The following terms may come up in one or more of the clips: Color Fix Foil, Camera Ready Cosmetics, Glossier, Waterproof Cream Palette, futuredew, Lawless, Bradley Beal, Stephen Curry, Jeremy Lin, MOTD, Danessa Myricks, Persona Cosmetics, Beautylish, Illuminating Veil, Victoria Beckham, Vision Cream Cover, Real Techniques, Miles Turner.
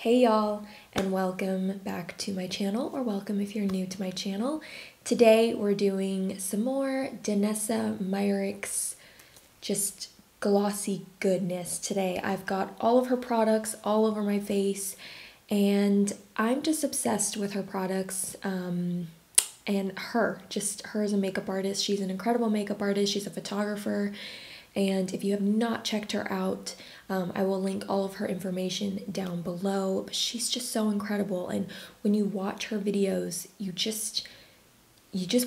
Hey y'all, and welcome back to my channel, or welcome if you're new to my channel. Today we're doing some more Danessa Myricks, just glossy goodness today. I've got all of her products all over my face, and I'm just obsessed with her products, and her as a makeup artist. She's an incredible makeup artist, she's a photographer, and if you have not checked her out, I will link all of her information down below. But she's just so incredible, and when you watch her videos, you just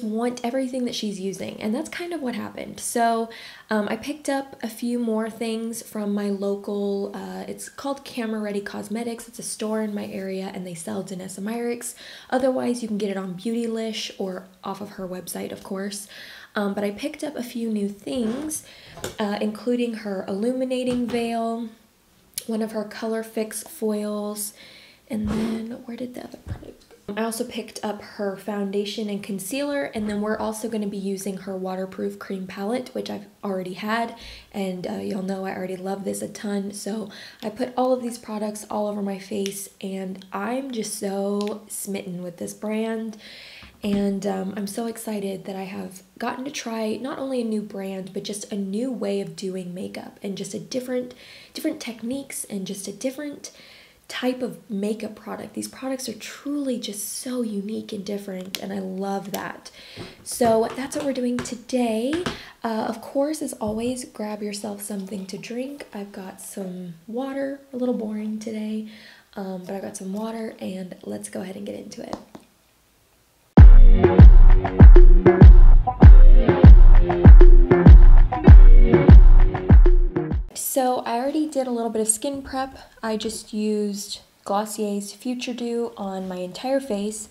want everything that she's using, and that's kind of what happened. So I picked up a few more things from my local, it's called Camera Ready Cosmetics. It's a store in my area, and they sell Danessa Myricks. Otherwise, you can get it on Beautylish or off of her website, of course. But I picked up a few new things, including her illuminating veil, one of her Color Fix foils, and then where did the other product go? I also picked up her foundation and concealer, and then we're also going to be using her waterproof cream palette, which I've already had, and y'all know I already love this a ton. So I put all of these products all over my face, and I'm just so smitten with this brand. And I'm so excited that I have gotten to try not only a new brand, but just a new way of doing makeup, and just a different techniques, and just a different type of makeup product. These products are truly just so unique and different, and I love that. So that's what we're doing today. Of course, as always, grab yourself something to drink. I've got some water, a little boring today, but I've got some water, and let's go ahead and get into it. So I already did a little bit of skin prep. I just used Glossier's Future Dew on my entire face,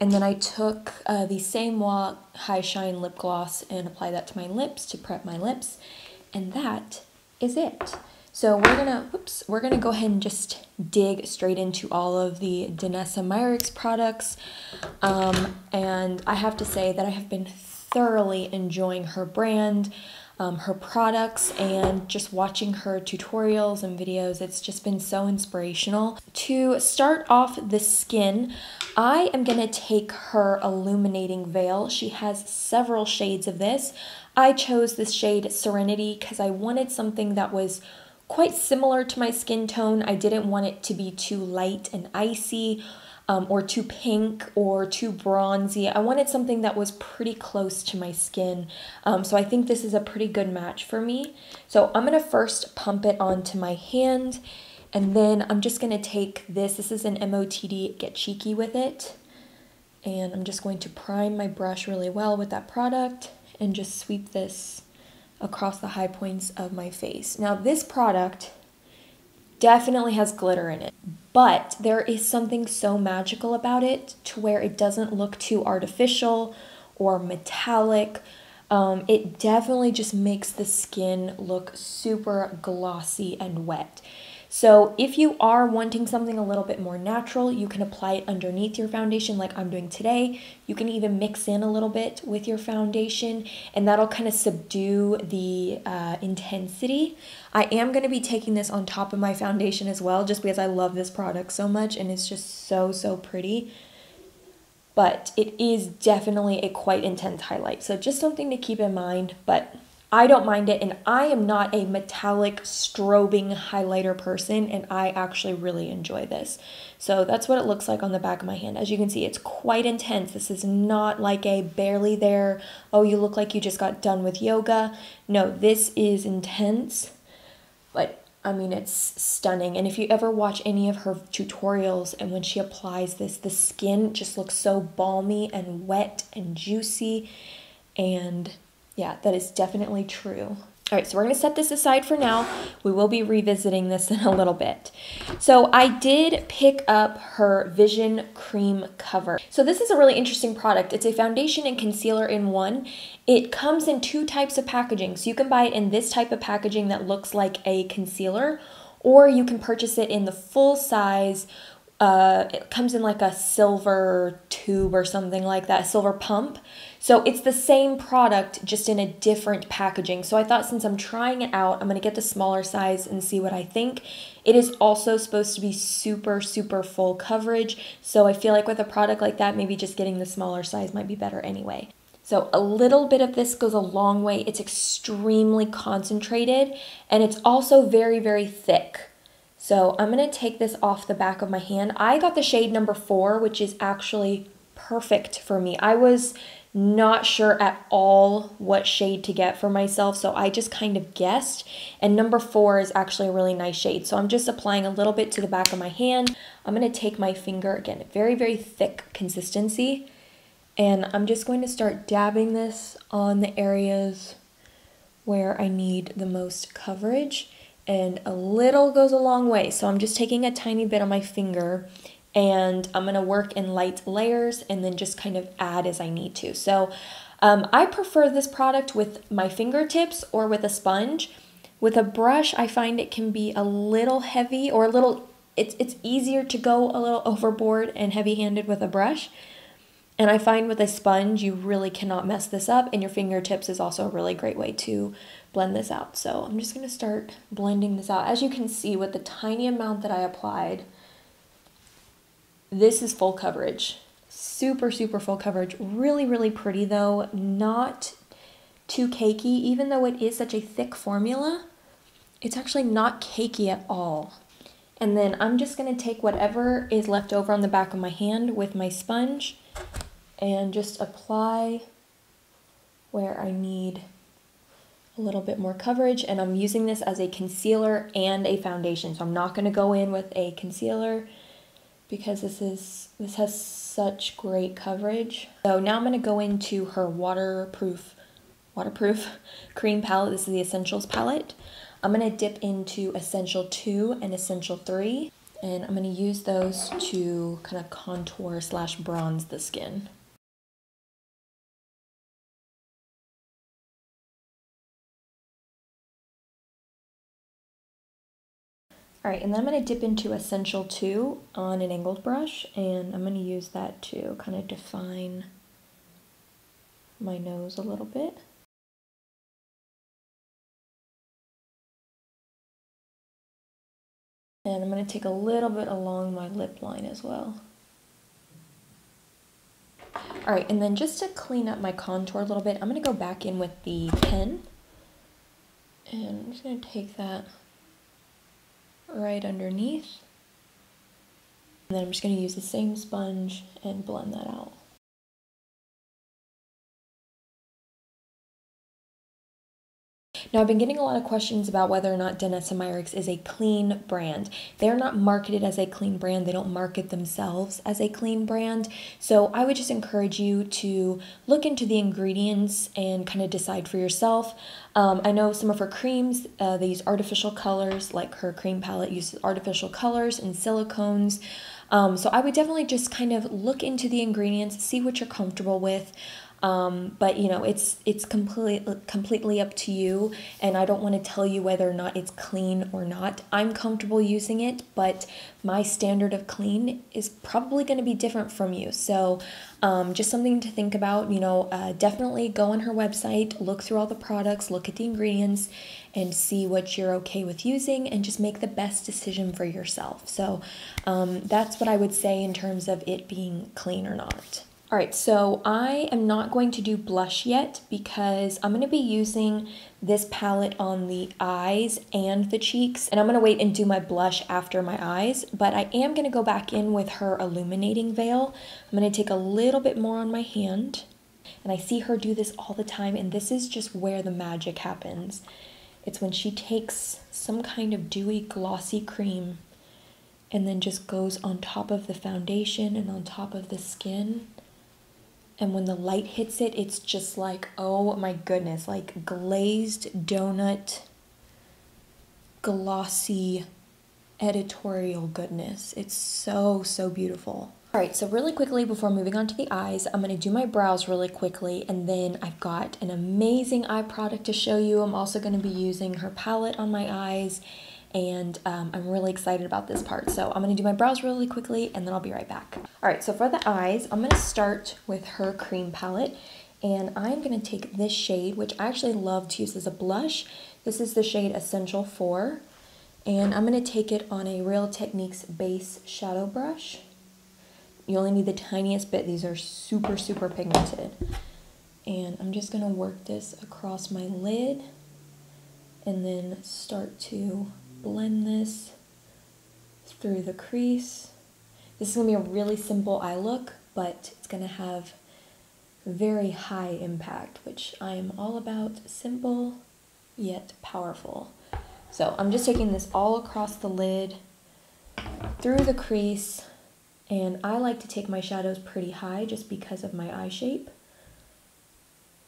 and then I took the same Moi High Shine Lip Gloss and applied that to my lips to prep my lips, and that is it. So we're gonna go ahead and just dig straight into all of the Danessa Myricks products, and I have to say that I have been thoroughly enjoying her brand, her products, and just watching her tutorials and videos. It's just been so inspirational. To start off the skin, I am gonna take her illuminating veil. She has several shades of this. I chose this shade Serenity because I wanted something that was quite similar to my skin tone. I didn't want it to be too light and icy, or too pink or too bronzy. I wanted something that was pretty close to my skin. So I think this is a pretty good match for me. So I'm gonna first pump it onto my hand, and then I'm just gonna take this. This is an MOTD Get Cheeky With It. And I'm just going to prime my brush really well with that product and just sweep this across the high points of my face. Now this product definitely has glitter in it, but there is something so magical about it to where it doesn't look too artificial or metallic. It definitely just makes the skin look super glossy and wet. So if you are wanting something a little bit more natural, you can apply it underneath your foundation like I'm doing today. You can even mix in a little bit with your foundation, and that'll kind of subdue the intensity. I am going to be taking this on top of my foundation as well, just because I love this product so much, and it's just so pretty. But it is definitely a quite intense highlight, so just something to keep in mind. But I don't mind it, and I am not a metallic strobing highlighter person, and I actually really enjoy this. So that's what it looks like on the back of my hand. As you can see, it's quite intense. This is not like a barely there, oh, you look like you just got done with yoga. No, this is intense, but I mean, it's stunning. And if you ever watch any of her tutorials, and when she applies this, the skin just looks so balmy and wet and juicy, and yeah, that is definitely true. All right, so we're gonna set this aside for now. We will be revisiting this in a little bit. So I did pick up her Vision Cream Cover. So this is a really interesting product. It's a foundation and concealer in one. It comes in two types of packaging. So you can buy it in this type of packaging that looks like a concealer, or you can purchase it in the full size It comes in like a silver tube or something like that, a silver pump. So it's the same product, just in a different packaging. So I thought, since I'm trying it out, I'm going to get the smaller size and see what I think. It is also supposed to be super, super full coverage. So I feel like with a product like that, maybe just getting the smaller size might be better anyway. So a little bit of this goes a long way. It's extremely concentrated, and it's also very, very thick. So I'm going to take this off the back of my hand. I got the shade number 4, which is actually perfect for me. I was not sure at all what shade to get for myself, so I just kind of guessed, and number 4 is actually a really nice shade. So I'm just applying a little bit to the back of my hand. I'm going to take my finger, again, very, very thick consistency, and I'm just going to start dabbing this on the areas where I need the most coverage. And a little goes a long way. So I'm just taking a tiny bit on my finger, and I'm gonna work in light layers and then just kind of add as I need to. So I prefer this product with my fingertips or with a sponge. With a brush, I find it can be a little heavy, or a little, it's easier to go a little overboard and heavy-handed with a brush. And I find with a sponge, you really cannot mess this up, and your fingertips is also a really great way to blend this out. So I'm just gonna start blending this out. As you can see, with the tiny amount that I applied, this is full coverage. Super, super full coverage. Really, really pretty though, not too cakey. Even though it is such a thick formula, it's actually not cakey at all. And then I'm just gonna take whatever is left over on the back of my hand with my sponge and just apply where I need a little bit more coverage. And I'm using this as a concealer and a foundation, so I'm not going to go in with a concealer because this has such great coverage. So now I'm going to go into her waterproof cream palette. This is the Essentials palette. I'm going to dip into Essential 2 and Essential 3. And I'm going to use those to kind of contour slash bronze the skin. All right, and then I'm going to dip into Essential 2 on an angled brush, and I'm going to use that to kind of define my nose a little bit. And I'm going to take a little bit along my lip line as well. All right, and then just to clean up my contour a little bit, I'm going to go back in with the pen. And I'm just going to take that right underneath. And then I'm just going to use the same sponge and blend that out. Now, I've been getting a lot of questions about whether or not Danessa Myricks is a clean brand. They're not marketed as a clean brand. They don't market themselves as a clean brand. So I would just encourage you to look into the ingredients and kind of decide for yourself. I know some of her creams, they use artificial colors, like her cream palette uses artificial colors and silicones. So I would definitely just kind of look into the ingredients, see what you're comfortable with. But you know, it's completely up to you, and I don't want to tell you whether or not it's clean or not. I'm comfortable using it, but my standard of clean is probably going to be different from you. So, just something to think about, you know, definitely go on her website, look through all the products, look at the ingredients, and see what you're okay with using, and just make the best decision for yourself. So, that's what I would say in terms of it being clean or not. All right, so I am not going to do blush yet because I'm going to be using this palette on the eyes and the cheeks, and I'm going to wait and do my blush after my eyes, but I am going to go back in with her illuminating veil. I'm going to take a little bit more on my hand, and I see her do this all the time, and this is just where the magic happens. It's when she takes some kind of dewy, glossy cream and then just goes on top of the foundation and on top of the skin. And when the light hits it, it's just like, oh my goodness, like glazed donut, glossy, editorial goodness. It's so, so beautiful. All right, so really quickly before moving on to the eyes, I'm going to do my brows really quickly, and then I've got an amazing eye product to show you. I'm also going to be using her palette on my eyes, and I'm really excited about this part. So I'm going to do my brows really quickly and then I'll be right back. All right, so for the eyes, I'm going to start with her cream palette, and I'm going to take this shade, which I actually love to use as a blush. This is the shade Essential 4, and I'm going to take it on a Real Techniques base shadow brush. You only need the tiniest bit. These are super, super pigmented. And I'm just going to work this across my lid and then start to blend this through the crease. This is going to be a really simple eye look, but it's going to have very high impact, which I am all about. Simple yet powerful. So I'm just taking this all across the lid, through the crease, and I like to take my shadows pretty high just because of my eye shape.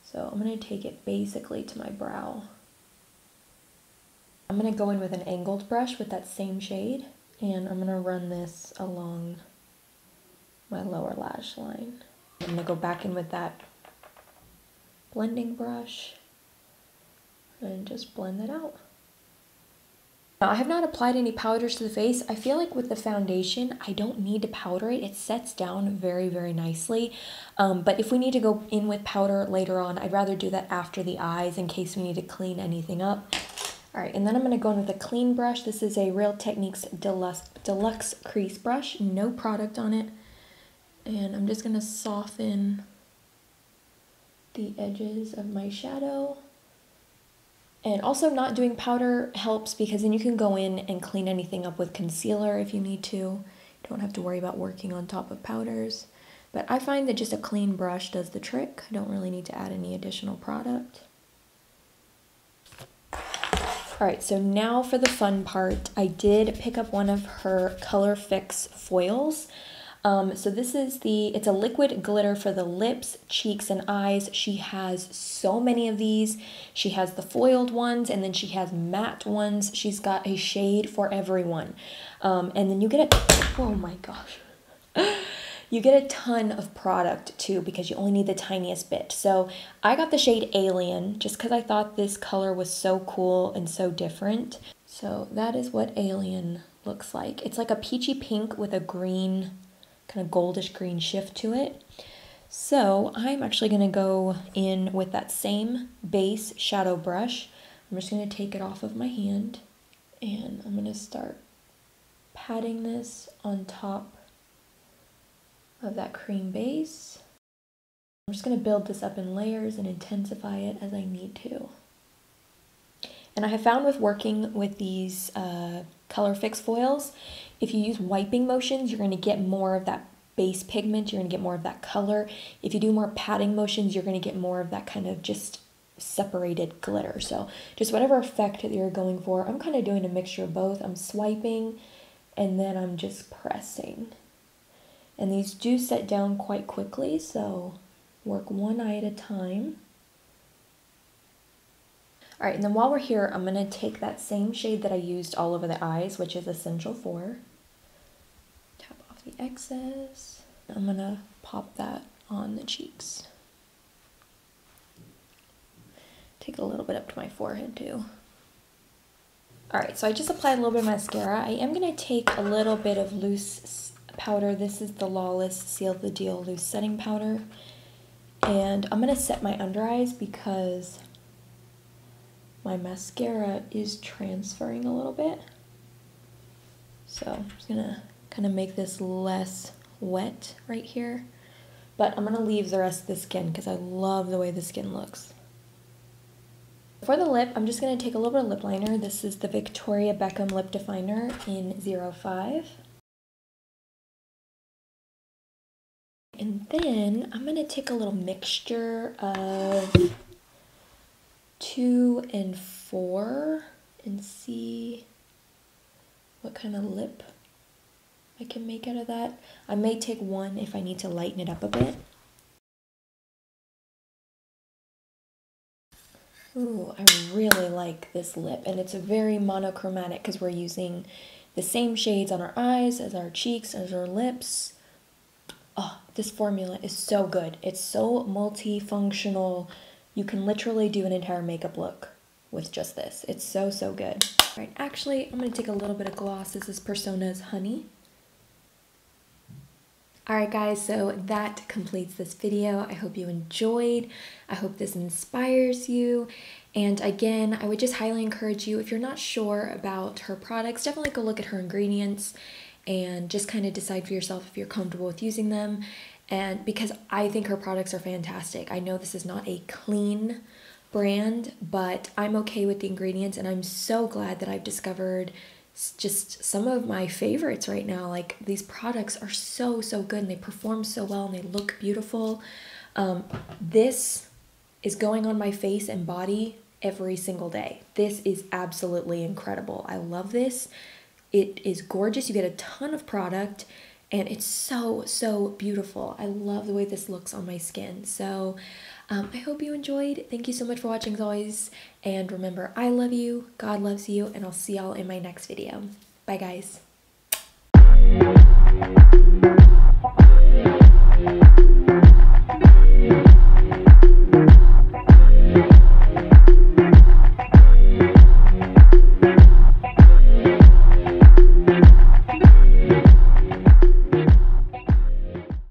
So I'm going to take it basically to my brow. I'm going to go in with an angled brush with that same shade, and I'm going to run this along my lower lash line. I'm going to go back in with that blending brush and just blend that out. Now, I have not applied any powders to the face. I feel like with the foundation, I don't need to powder it. It sets down very, very nicely. But if we need to go in with powder later on, I'd rather do that after the eyes in case we need to clean anything up. All right, and then I'm going to go in with a clean brush. This is a Real Techniques Deluxe Crease Brush, no product on it. And I'm just going to soften the edges of my shadow. And also not doing powder helps because then you can go in and clean anything up with concealer if you need to. You don't have to worry about working on top of powders. But I find that just a clean brush does the trick. I don't really need to add any additional product. All right, so now for the fun part. I did pick up one of her Color Fix foils. So this is it's a liquid glitter for the lips, cheeks, and eyes. She has so many of these. She has the foiled ones, and then she has matte ones. She's got a shade for everyone. And then you get oh my gosh. You get a ton of product too because you only need the tiniest bit. So I got the shade Alien just because I thought this color was so cool and so different. So that is what Alien looks like. It's like a peachy pink with a green, kind of goldish green shift to it. So I'm actually going to go in with that same base shadow brush. I'm just going to take it off of my hand and I'm going to start patting this on top of that cream base. I'm just going to build this up in layers and intensify it as I need to. And I have found with working with these Color Fix foils, if you use wiping motions, you're going to get more of that base pigment, you're going to get more of that color. If you do more patting motions, you're going to get more of that kind of just separated glitter. So just whatever effect that you're going for, I'm kind of doing a mixture of both. I'm swiping and then I'm just pressing. And these do set down quite quickly, so work one eye at a time. All right, and then while we're here, I'm gonna take that same shade that I used all over the eyes, which is Essential 4. Tap off the excess. I'm gonna pop that on the cheeks. Take a little bit up to my forehead too. All right, so I just applied a little bit of mascara. I am gonna take a little bit of loose powder. This is the Lawless Seal the Deal Loose Setting Powder. And I'm gonna set my under eyes because my mascara is transferring a little bit. So I'm just gonna kind of make this less wet right here, but I'm gonna leave the rest of the skin because I love the way the skin looks. For the lip, I'm just gonna take a little bit of lip liner. This is the Victoria Beckham Lip Definer in 05. And then I'm gonna take a little mixture of 2 and 4 and see what kind of lip I can make out of that. I may take 1 if I need to lighten it up a bit. Ooh, I really like this lip, and it's a very monochromatic because we're using the same shades on our eyes, as our cheeks, as our lips. Oh, this formula is so good. It's so multifunctional. You can literally do an entire makeup look with just this. It's so, so good. All right, actually, I'm gonna take a little bit of gloss. This is Persona's Honey. Alright guys, so that completes this video. I hope you enjoyed. I hope this inspires you. And again, I would just highly encourage you, if you're not sure about her products, definitely go look at her ingredients and just kind of decide for yourself if you're comfortable with using them. And because I think her products are fantastic. I know this is not a clean brand, but I'm okay with the ingredients, and I'm so glad that I've discovered just some of my favorites right now. Like, these products are so, so good, and they perform so well, and they look beautiful. This is going on my face and body every single day. This is absolutely incredible. I love this. It is gorgeous. You get a ton of product, and it's so, so beautiful. I love the way this looks on my skin. So I hope you enjoyed. Thank you so much for watching as always. And remember, I love you, God loves you, and I'll see y'all in my next video. Bye guys.